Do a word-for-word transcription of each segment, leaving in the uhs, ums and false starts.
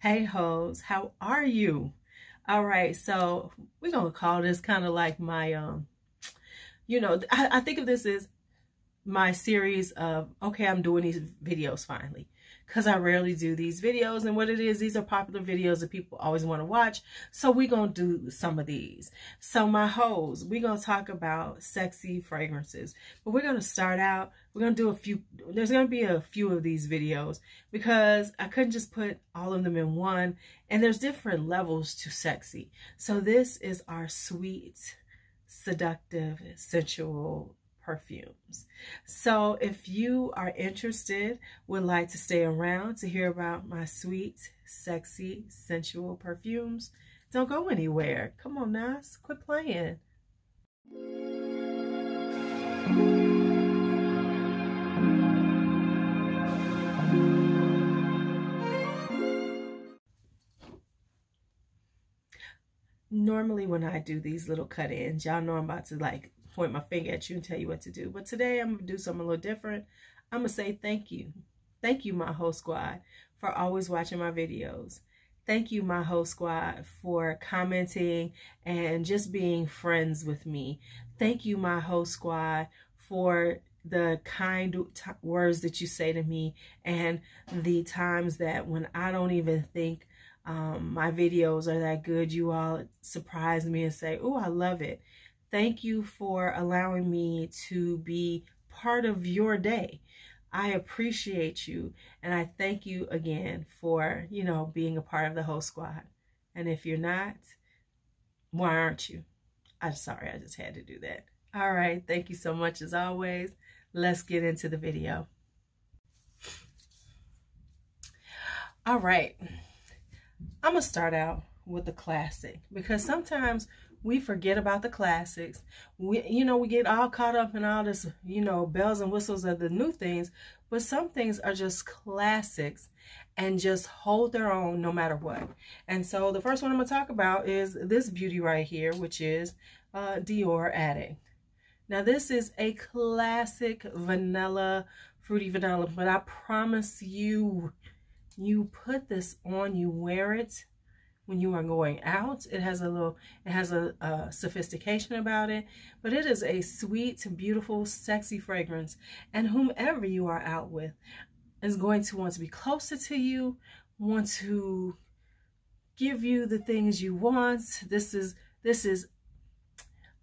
Hey hoes, how are you? All right, so we're gonna call this kind of like my um you know, I, I think of this as my series of, okay, I'm doing these videos finally, because I rarely do these videos, and what it is, these are popular videos that people always want to watch, so we're gonna do some of these. So my hoes, we're gonna talk about sexy fragrances, but we're gonna start out, we're gonna do a few, there's gonna be a few of these videos, because I couldn't just put all of them in one, and there's different levels to sexy. So this is our sweet, seductive, sensual perfumes. So if you are interested, would like to stay around to hear about my sweet, sexy, sensual perfumes, don't go anywhere. Come on, Nas, quit playing. Normally when I do these little cut-ins, y'all know I'm about to like point my finger at you and tell you what to do. But today I'm going to do something a little different. I'm going to say thank you. Thank you, my whole squad, for always watching my videos. Thank you, my whole squad, for commenting and just being friends with me. Thank you, my whole squad, for the kind words that you say to me and the times that when I don't even think Um, my videos are that good, you all surprise me and say, oh, I love it. Thank you for allowing me to be part of your day. I appreciate you. And I thank you again for, you know, being a part of the whole squad. And if you're not, why aren't you? I'm sorry, I just had to do that. All right. Thank you so much as always. Let's get into the video. All right. I'm going to start out with the classic, because sometimes we forget about the classics. We, you know, we get all caught up in all this, you know, bells and whistles of the new things, but some things are just classics and just hold their own no matter what. And so the first one I'm going to talk about is this beauty right here, which is uh, Dior Addict. Now this is a classic vanilla, fruity vanilla, but I promise you, you put this on, you wear it when you are going out. It has a little, it has a, a sophistication about it, but it is a sweet, beautiful, sexy fragrance. And whomever you are out with is going to want to be closer to you, want to give you the things you want. This is, this is,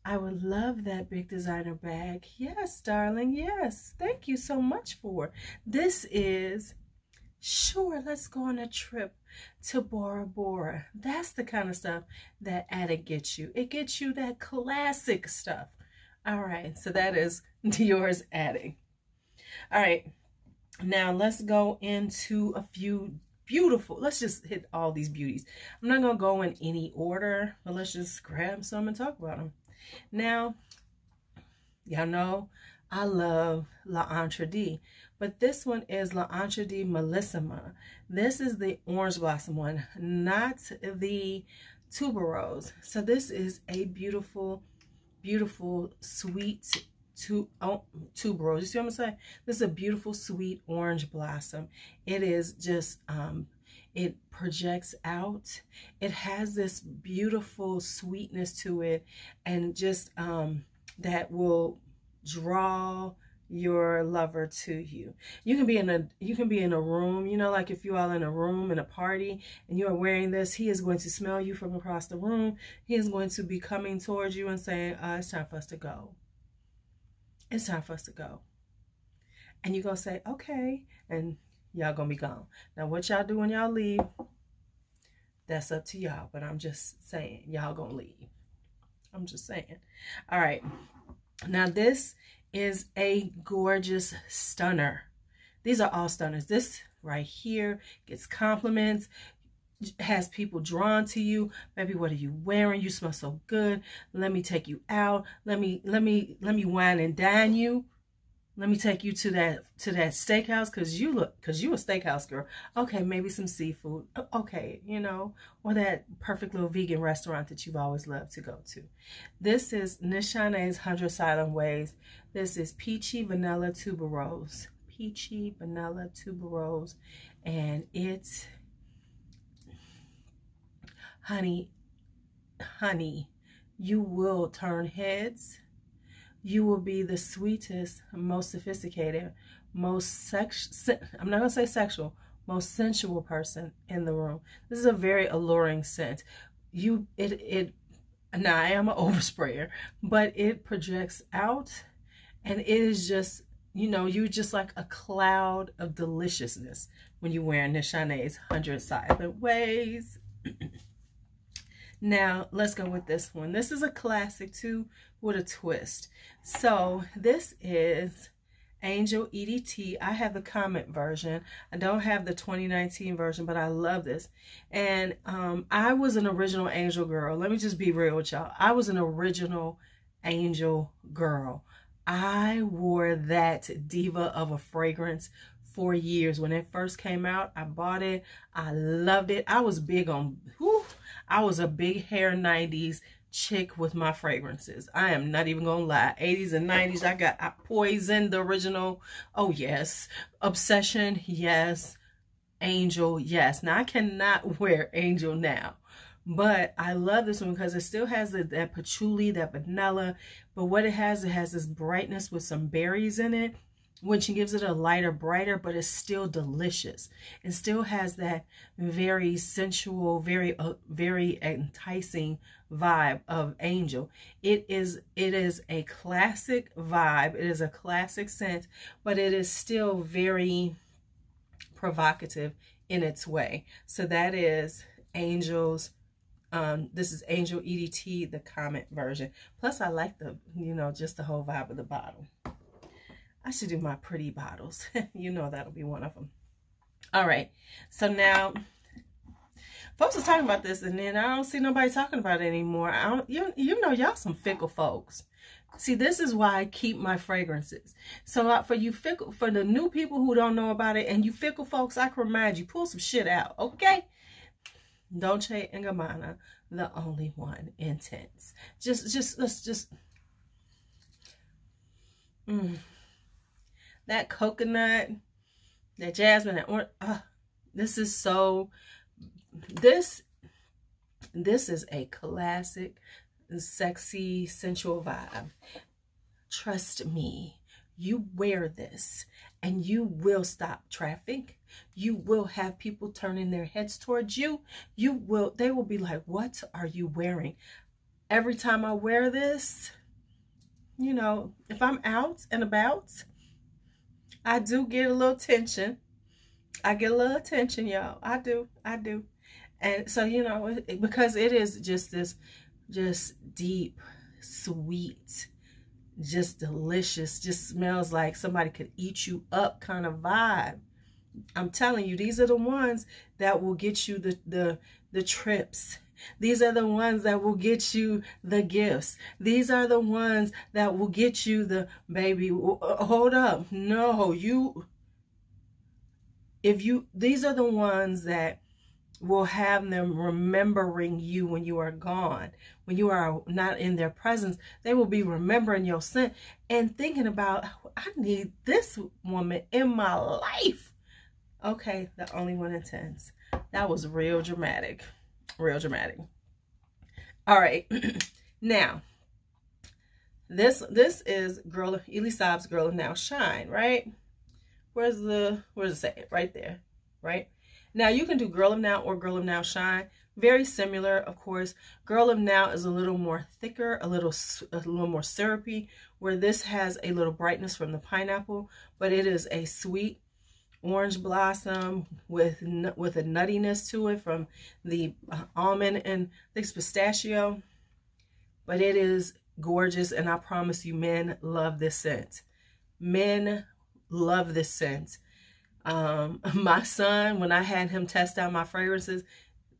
I would love that big designer bag. Yes, darling. Yes. Thank you so much for, this is, sure, let's go on a trip to Bora Bora. That's the kind of stuff that Addict gets you. It gets you that classic stuff. All right, so that is Dior's Addict. All right, now let's go into a few beautiful, let's just hit all these beauties. I'm not going to go in any order, but let's just grab some and talk about them. Now, y'all know I love La Anche, but this one is La Anche de Melissima. This is the orange blossom one, not the tuberose. So this is a beautiful, beautiful, sweet tu oh, tuberose. You see what I'm saying? This is a beautiful, sweet orange blossom. It is just, um, it projects out. It has this beautiful sweetness to it, and just um, that will draw your lover to you. You can be in a you can be in a room, you know, like if you all in a room in a party and you are wearing this, he is going to smell you from across the room. He is going to be coming towards you and saying, uh, it's time for us to go. It's time for us to go. And you're gonna say, okay, and y'all gonna be gone. Now what y'all do when y'all leave, that's up to y'all, but I'm just saying, y'all gonna leave. I'm just saying. All right. Now this is a gorgeous stunner. These are all stunners. This right here gets compliments, has people drawn to you. Maybe, what are you wearing? You smell so good. Let me take you out. Let me let me let me wine and dine you. Let me take you to that to that steakhouse, cause you look cause you a steakhouse girl. Okay, maybe some seafood. Okay, you know, or that perfect little vegan restaurant that you've always loved to go to. This is Nishane's Hundred Silent Ways. This is peachy vanilla tuberose. peachy vanilla tuberose, and it's honey, honey, you will turn heads. You will be the sweetest, most sophisticated, most sex, I'm not going to say sexual, most sensual person in the room. This is a very alluring scent. You, it, it, now I am an oversprayer, but it projects out and it is just, you know, you just like a cloud of deliciousness when you wear Nishane's Hundred Silent Ways. Now, let's go with this one. This is a classic too with a twist. So, this is Angel E D T. I have the comment version. I don't have the twenty nineteen version, but I love this. And um, I was an original Angel girl. Let me just be real with y'all. I was an original Angel girl. I wore that diva of a fragrance for years. When it first came out, I bought it. I loved it. I was big on... Whew, I was a big hair nineties chick with my fragrances. I am not even gonna lie. eighties and nineties, I got I Poison, the original. Oh yes. Obsession, yes. Angel, yes. Now I cannot wear Angel now, but I love this one because it still has the, that patchouli, that vanilla, but what it has, it has this brightness with some berries in it, which gives it a lighter, brighter, but it's still delicious. It still has that very sensual, very, uh, very enticing vibe of Angel. It is, it is a classic vibe. It is a classic scent, but it is still very provocative in its way. So that is Angel's. Um, this is Angel E D T, the comment version. Plus, I like the, you know, just the whole vibe of the bottle. I should do my pretty bottles. You know that'll be one of them. All right. So now, folks are talking about this, and then I don't see nobody talking about it anymore. I don't, you, you know y'all some fickle folks. See, this is why I keep my fragrances. So uh, for you fickle, for the new people who don't know about it, and you fickle folks, I can remind you, pull some shit out, okay? Dolce and Gabbana, The Only One Intense. Just, just, let's just... Mm. That coconut, that jasmine, that orange, uh, this is so, this, this is a classic, sexy, sensual vibe. Trust me, you wear this and you will stop traffic. You will have people turning their heads towards you. You will, they will be like, what are you wearing? Every time I wear this, you know, if I'm out and about, I do get a little tension. I get a little attention, y'all. I do. I do. And so, you know, it, because it is just this, just deep, sweet, just delicious, just smells like somebody could eat you up kind of vibe. I'm telling you, these are the ones that will get you the, the, the trips. These are the ones that will get you the gifts. These are the ones that will get you the baby. Hold up. No, you, if you, these are the ones that will have them remembering you when you are gone, when you are not in their presence. They will be remembering your scent and thinking about, I need this woman in my life. Okay. The Only One Intense. That was real dramatic. Real dramatic. All right. Now, this this is Girl of Elisab's Girl of Now Shine, right? Where's the where's it say? Right there, right? Now you can do Girl of Now or Girl of Now Shine. Very similar, of course. Girl of Now is a little more thicker, a little a little more syrupy, where this has a little brightness from the pineapple, but it is a sweet orange blossom with with a nuttiness to it from the almond and this pistachio, but it is gorgeous, and I promise you, men love this scent. Men love this scent. Um, my son, when I had him test out my fragrances,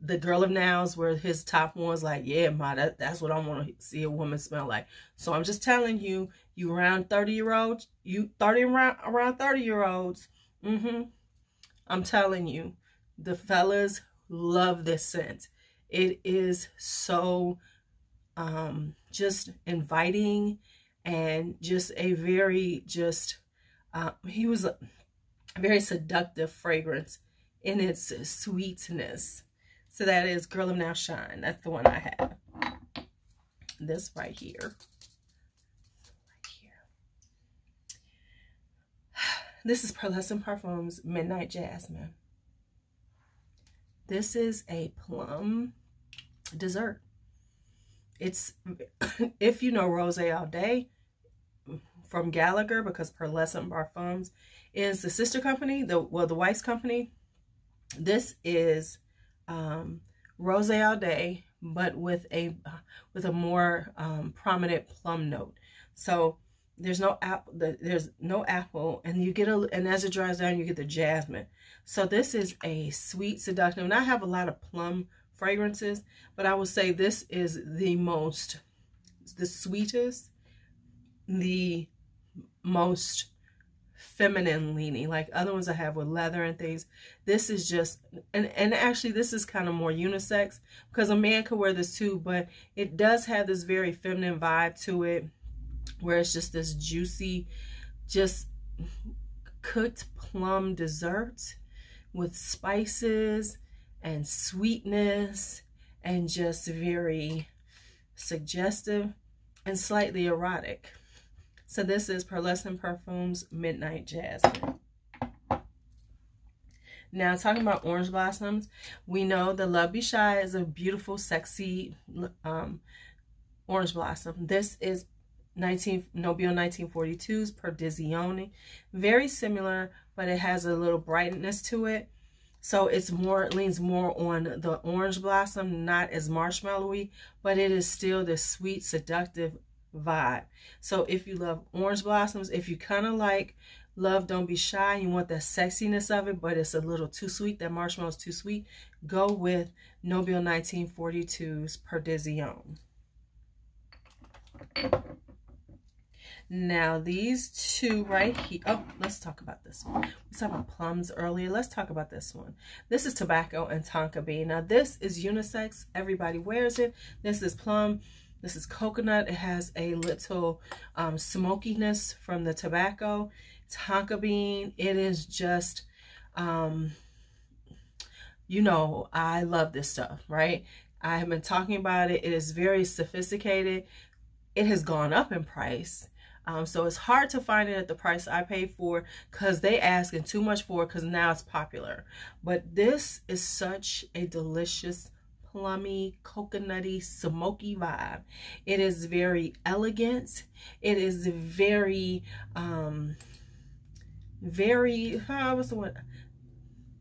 the Girl of Nows were his top ones. Like, yeah, ma, that, that's what I want to see a woman smell like. So I'm just telling you, you around thirty year olds, you thirty around thirty year olds. Mm-hmm. I'm telling you, the fellas love this scent. It is so um, just inviting and just a very just, uh, he was, very seductive fragrance in its sweetness. So that is Girl of Now Shine. That's the one I have. This right here. Right here. This is Pearlescent Parfums Midnight Jasmine. This is a plum dessert. It's, if you know Rosé All Day from Gallagher, because Pearlescent Parfums is the sister company, the well, the wife's company. This is um, Rosé All Day, but with a with a more um, prominent plum note. So there's no apple, there's no apple, and you get a, and as it dries down, you get the jasmine. So this is a sweet, seductive, and I have a lot of plum fragrances, but I will say this is the most, the sweetest, the most feminine leaning. Like other ones I have with leather and things, this is just, and, and actually this is kind of more unisex, because a man could wear this too, but it does have this very feminine vibe to it, where it's just this juicy, just cooked plum dessert with spices and sweetness, and just very suggestive and slightly erotic. So this is Pearlescent Parfums Midnight Jasmine. Now, talking about orange blossoms, we know the Love Be Shy is a beautiful, sexy um, orange blossom. This is nineteen Nobile nineteen forty-two's Perdizione. Very similar, but it has a little brightness to it. So it's more, it leans more on the orange blossom, not as marshmallowy, but it is still this sweet, seductive vibe. So if you love orange blossoms, if you kind of like Love Don't Be Shy, you want that sexiness of it, but it's a little too sweet, that marshmallow is too sweet, go with Nobile nineteen forty-two's Perdizione. Now, these two right here. Oh, let's talk about this one. We talked about plums earlier. Let's talk about this one. This is Tobacco and Tonka Bean. Now, this is unisex. Everybody wears it. This is plum. This is coconut. It has a little um, smokiness from the tobacco. Tonka Bean, it is just, um, you know, I love this stuff, right? I have been talking about it. It is very sophisticated. It has gone up in price. Um, so it's hard to find it at the price I paid for, because they asking too much for it, because now it's popular. But this is such a delicious, plummy, coconutty, smoky vibe. It is very elegant. It is very, um, very, oh, what's the one?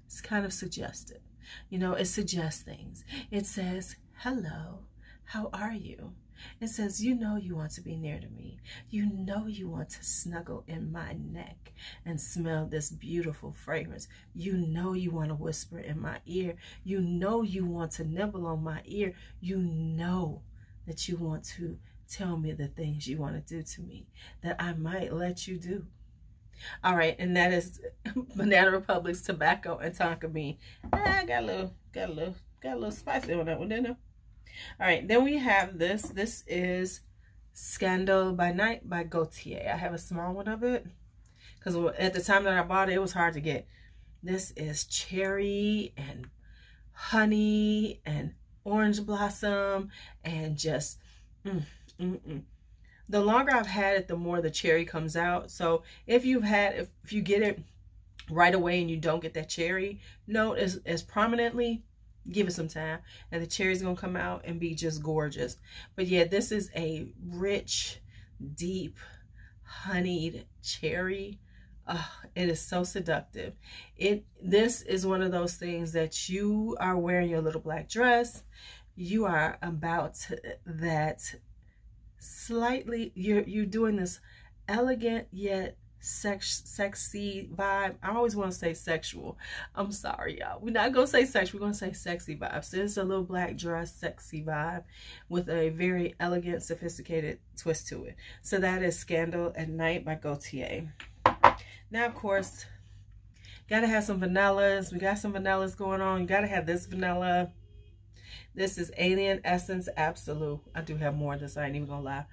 It's kind of suggestive. You know, it suggests things. It says, hello, how are you? It says, you know you want to be near to me. You know you want to snuggle in my neck and smell this beautiful fragrance. You know you want to whisper in my ear. You know you want to nibble on my ear. You know that you want to tell me the things you want to do to me that I might let you do. All right, and that is Banana Republic's Tobacco and Tonka Bean. I got a little, got a little, got a little spicy on that one, didn't I? All right, then we have this. This is Scandal by Night by Gautier. I have a small one of it, because at the time that I bought it, it was hard to get. This is cherry and honey and orange blossom and just, mm, mm, mm. The longer I've had it, the more the cherry comes out. So if you've had, if, if you get it right away and you don't get that cherry note as, as prominently, give it some time, and the cherry's gonna come out and be just gorgeous. But yeah, this is a rich, deep, honeyed cherry. Uh, it is so seductive. It this is one of those things that you are wearing your little black dress. You are about that slightly. You're you're doing this elegant yet sex sexy vibe. I always want to say sexual. I'm sorry, y'all, we're not gonna say sex, we're gonna say sexy vibe. So it's a little black dress sexy vibe with a very elegant, sophisticated twist to it. So that is Scandal at Night by Gautier. Now, of course, gotta have some vanillas. We got some vanillas going on. You gotta have this vanilla. This is Alien Essence Absolute. I do have more of this, I ain't even gonna lie.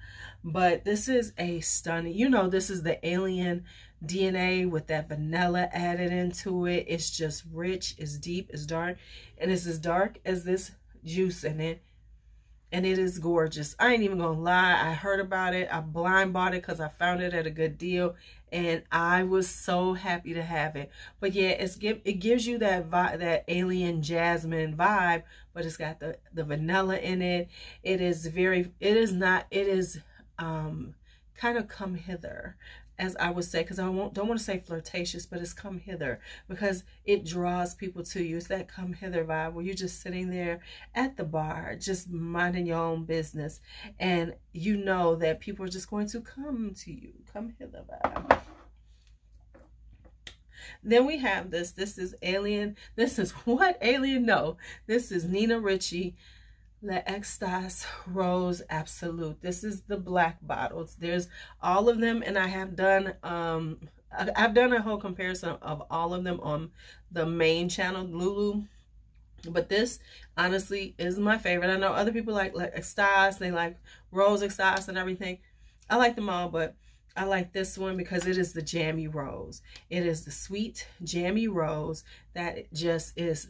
But this is a stunning, you know, this is the Alien D N A with that vanilla added into it. It's just rich, it's deep, it's dark, and it's as dark as this juice in it, and it is gorgeous. I ain't even gonna lie, I heard about it, I blind bought it because I found it at a good deal, and I was so happy to have it. But yeah, it's give it gives you that vibe, that alien jasmine vibe, but it's got the the vanilla in it. It is very, it is not, it is um kind of come hither, as I would say, because I won't, don't want to say flirtatious, but it's come hither because it draws people to you. It's that come hither vibe where you're just sitting there at the bar, just minding your own business. And you know that people are just going to come to you. Come hither vibe. Then we have this. This is Alien. This is what? Alien? No. This is Nina Ricci L'Extase Rose Absolute. This is the black bottles. There's all of them, and I have done um I've done a whole comparison of all of them on the main channel, Lulu. But this honestly is my favorite. I know other people like L'Extase, they like Rose Extase and everything. I like them all, but I like this one because it is the jammy rose. It is the sweet jammy rose that just is.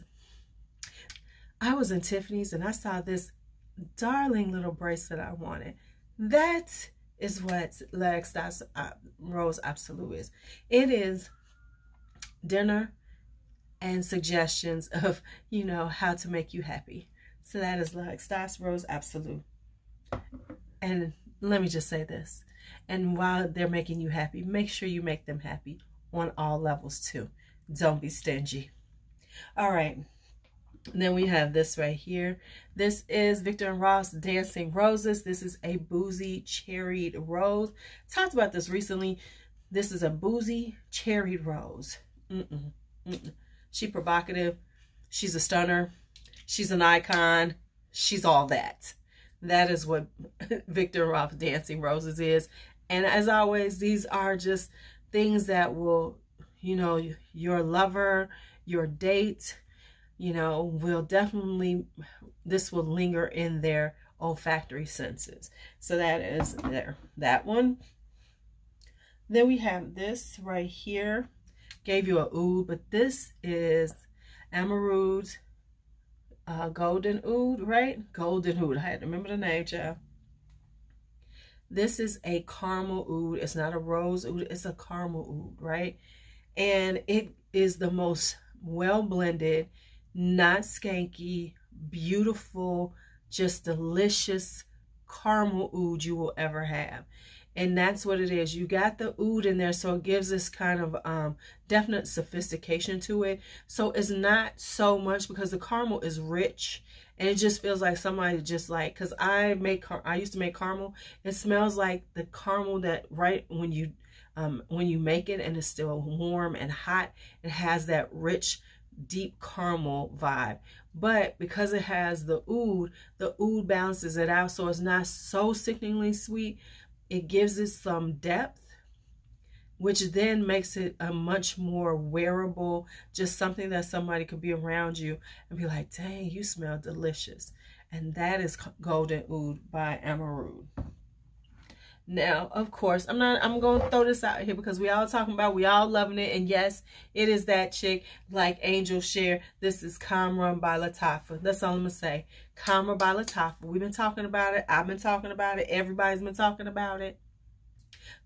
I was in Tiffany's and I saw this darling little bracelet I wanted. That is what L'Extase Rose Absolute is. It is dinner and suggestions of, you know, how to make you happy. So that is L'Extase Rose Absolute. And let me just say this. And while they're making you happy, make sure you make them happy on all levels too. Don't be stingy. All right. And then we have this right here. This is Victor and Ross Dancing Roses. This is a boozy cherried rose. Talked about this recently. This is a boozy cherried rose. Mm-mm, mm-mm. She's provocative. She's a stunner. She's an icon. She's all that. That is what Victor and Ross Dancing Roses is. And as always, these are just things that will, you know, your lover, your date, you know, will definitely, this will linger in their olfactory senses. So that is there, that one. Then we have this right here. Gave you a oud, but this is Amaroud's uh, Golden Oud, right? Golden Oud, I had to remember the name, child. This is a caramel oud. It's not a rose oud, it's a caramel oud, right? And it is the most well-blended, not skanky, beautiful, just delicious caramel oud you will ever have. And that's what it is. You got the oud in there, so it gives this kind of um, definite sophistication to it. So it's not so much, because the caramel is rich, and it just feels like somebody just like, because I make, I used to make caramel. It smells like the caramel that right when you um, when you make it, and it's still warm and hot. It has that rich, deep caramel vibe, but because it has the oud, the oud balances it out, so it's not so sickeningly sweet. It gives it some depth, which then makes it a much more wearable, just something that somebody could be around you and be like, dang, you smell delicious. And that is Golden Oud by Amaroud. Now, of course, I'm not, I'm going to throw this out here because we all talking about, we all loving it. And yes, it is that chick like Angel Share. This is Kamra Bala by Tafa. That's all I'm going to say. Kamra Bala by Tafa. We've been talking about it. I've been talking about it. Everybody's been talking about it.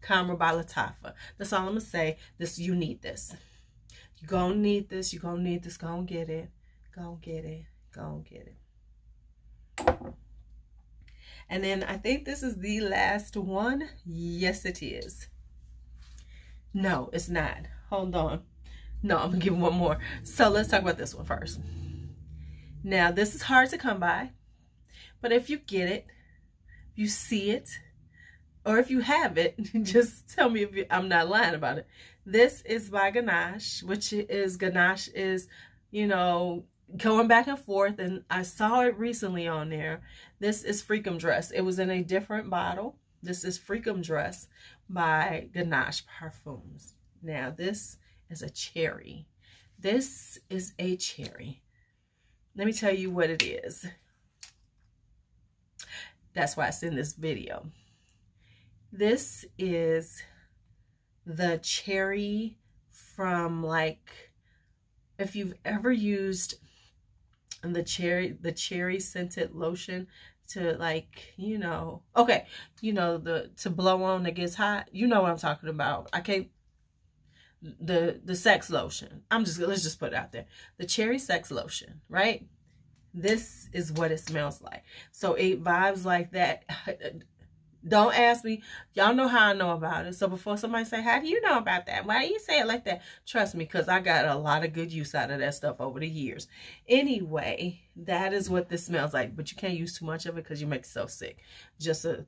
Kamra Bala by Tafa. That's all I'm going to say. This, you need this. You're going to need this. You're going to need this. Go and get it. Go and get it. Go and get it. And then I think this is the last one. Yes, it is. No, it's not. Hold on. No, I'm going to give one more. So let's talk about this one first. Now, this is hard to come by. But if you get it, if you see it, or if you have it, just tell me if you, I'm not lying about it. This is by Ganache, which is, Ganache is, you know, going back and forth, and I saw it recently on there. This is Freakum Dress. It was in a different bottle. This is Freakum Dress by Ganache Parfums. Now, this is a cherry. This is a cherry. Let me tell you what it is. That's why it's in this video. This is the cherry from, like, if you've ever used the cherry the cherry scented lotion to, like, you know, okay, you know, the to blow on that gets hot, you know what I'm talking about. I can't, the the sex lotion, I'm just, let's just put it out there, the cherry sex lotion, right? This is what it smells like. So it vibes like that. Don't ask me, y'all know how I know about it. So before somebody say, how do you know about that, why do you say it like that, trust me, because I got a lot of good use out of that stuff over the years. Anyway, that is what this smells like, but you can't use too much of it because you make yourself sick. Just a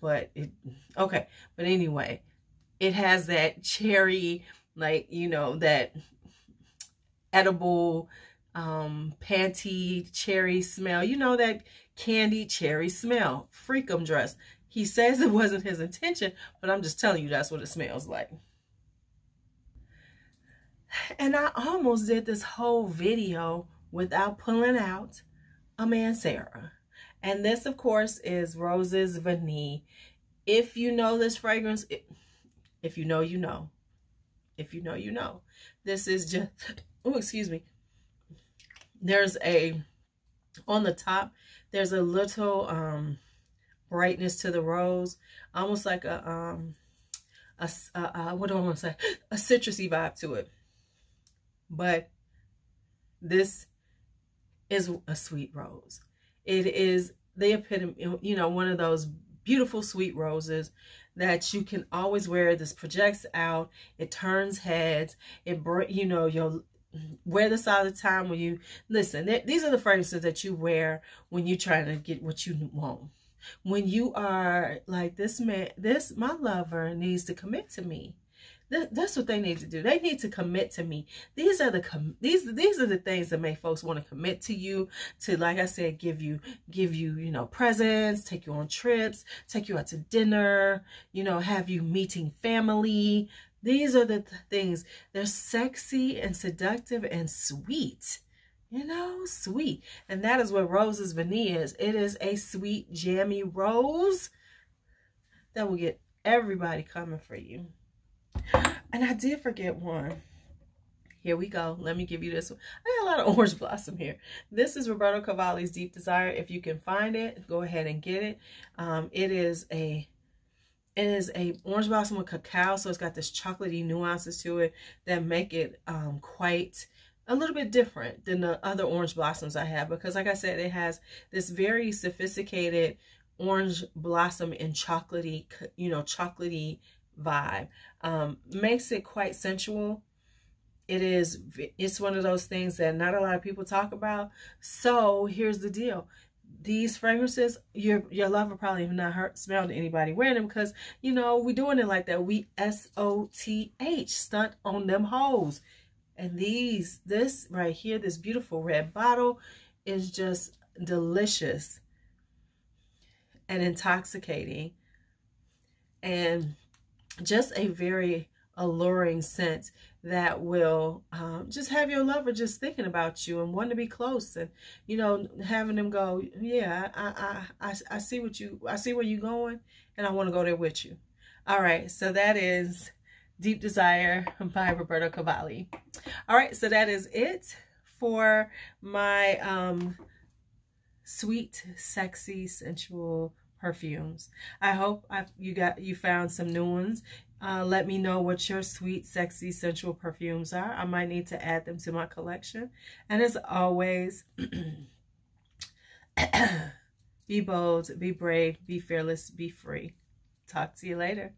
but it okay but anyway, it has that cherry, like, you know, that edible um panty cherry smell, you know, that candy cherry smell. Freakum Dress. He says it wasn't his intention, but I'm just telling you, that's what it smells like. And I almost did this whole video without pulling out a Mancera. And this, of course, is Rose's Vanille. If you know this fragrance, it, if you know, you know. If you know, you know. This is just, oh, excuse me. There's a, on the top, there's a little, um, brightness to the rose, almost like a um a, a, a what do I want to say a citrusy vibe to it. But this is a sweet rose. It is the epitome, you know, one of those beautiful sweet roses that you can always wear. This projects out, it turns heads, it, you know, your wear this all the time when you listen. Th these are the fragrances that you wear when you're trying to get what you want. When you are like, this man, this, my lover needs to commit to me. Th that's what they need to do. They need to commit to me. These are the, com these, these are the things that make folks want to commit to you, to, like I said, give you, give you, you know, presents, take you on trips, take you out to dinner, you know, have you meeting family. These are the th things. They're sexy and seductive and sweet. You know, sweet. And that is what Rose's Vanille is. It is a sweet, jammy rose that will get everybody coming for you. And I did forget one. Here we go. Let me give you this one. I got a lot of orange blossom here. This is Roberto Cavalli's Deep Desire. If you can find it, go ahead and get it. Um, it is a... It is a orange blossom with cacao, so it's got this chocolatey nuances to it that make it um, quite... a little bit different than the other orange blossoms I have, because like I said, it has this very sophisticated orange blossom and chocolatey, you know, chocolatey vibe. Um, makes it quite sensual. It is, it's one of those things that not a lot of people talk about. So here's the deal. These fragrances, your your lover probably have not heard, smelled anybody wearing them, because, you know, we're doing it like that. We S O T H, stunt on them hoes. And these, this right here, this beautiful red bottle is just delicious and intoxicating and just a very alluring scent that will um, just have your lover just thinking about you and wanting to be close, and, you know, having them go, yeah, I, I, I, I see what you, I see where you're going, and I want to go there with you. All right, so that is Deep Desire by Roberto Cavalli. All right, so that is it for my um, sweet, sexy, sensual perfumes. I hope I've, you got you found some new ones. Uh, let me know what your sweet, sexy, sensual perfumes are. I might need to add them to my collection. And as always, be bold, be brave, be fearless, be free. Talk to you later.